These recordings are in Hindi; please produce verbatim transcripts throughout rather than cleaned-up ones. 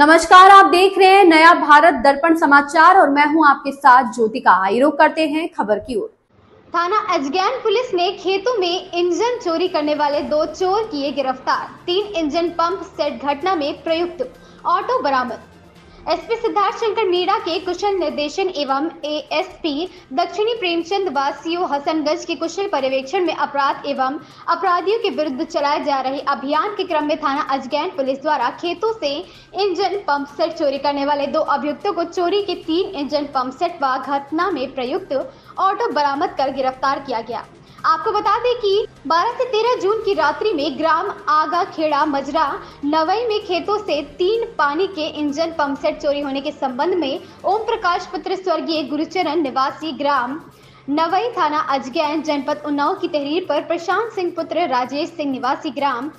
नमस्कार, आप देख रहे हैं नया भारत दर्पण समाचार और मैं हूं आपके साथ ज्योतिका। रुख करते हैं खबर की ओर। थाना अजगैन पुलिस ने खेतों में इंजन चोरी करने वाले दो चोर किए गिरफ्तार। तीन इंजन पंप सेट घटना में प्रयुक्त ऑटो बरामद। एसपी सिद्धार्थ शंकर मीणा के कुशल निर्देशन एवं एएसपी दक्षिणी प्रेमचंद्र व सीओ हसनगंज के कुशल पर्यवेक्षण में अपराध एवं अपराधियों के विरुद्ध चलाए जा रहे अभियान के क्रम में थाना अजगैन पुलिस द्वारा खेतों से इंजन पंप सेट चोरी करने वाले दो अभियुक्तों को चोरी के तीन इंजन पंप सेट व घटना में प्रयुक्त ऑटो बरामद कर गिरफ्तार किया गया। आपको बता दें कि बारह से तेरह जून की रात्रि में ग्राम आगा खेड़ा मजरा नवई में खेतों से तीन पानी के इंजन पंप सेट चोरी होने के संबंध में ओम प्रकाश पुत्र स्वर्गीय गुरुचरण निवासी ग्राम नवई थाना अजगैन जनपद उन्नाव की तहरीर पर प्रशांत सिंह पुत्र राजेश सिंह निवासी ग्राम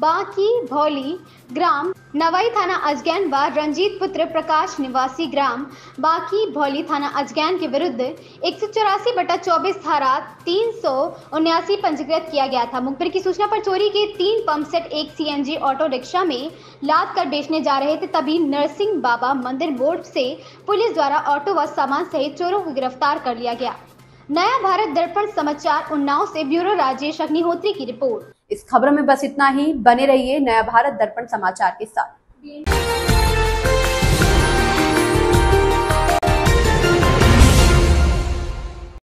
बाकी भौली ग्राम नवई थाना अजगैन व रंजीत पुत्र प्रकाश निवासी ग्राम बाकी भौली थाना अजगैन के विरुद्ध एक सौ चौरासी बटा चौबीस धारा तीन सौ उन्यासी पंजीकृत किया गया था। मुखबिर की सूचना पर चोरी के तीन पंप सेट एक सीएनजी ऑटो रिक्शा में लाद कर बेचने जा रहे थे, तभी नरसिंह बाबा मंदिर मोड़ से पुलिस द्वारा ऑटो व सामान सहित चोरों को गिरफ्तार कर लिया गया। नया भारत दर्पण समाचार उन्नाव से ब्यूरो राजेश अग्निहोत्री की रिपोर्ट। इस खबर में बस इतना ही। बने रहिए नया भारत दर्पण समाचार के साथ।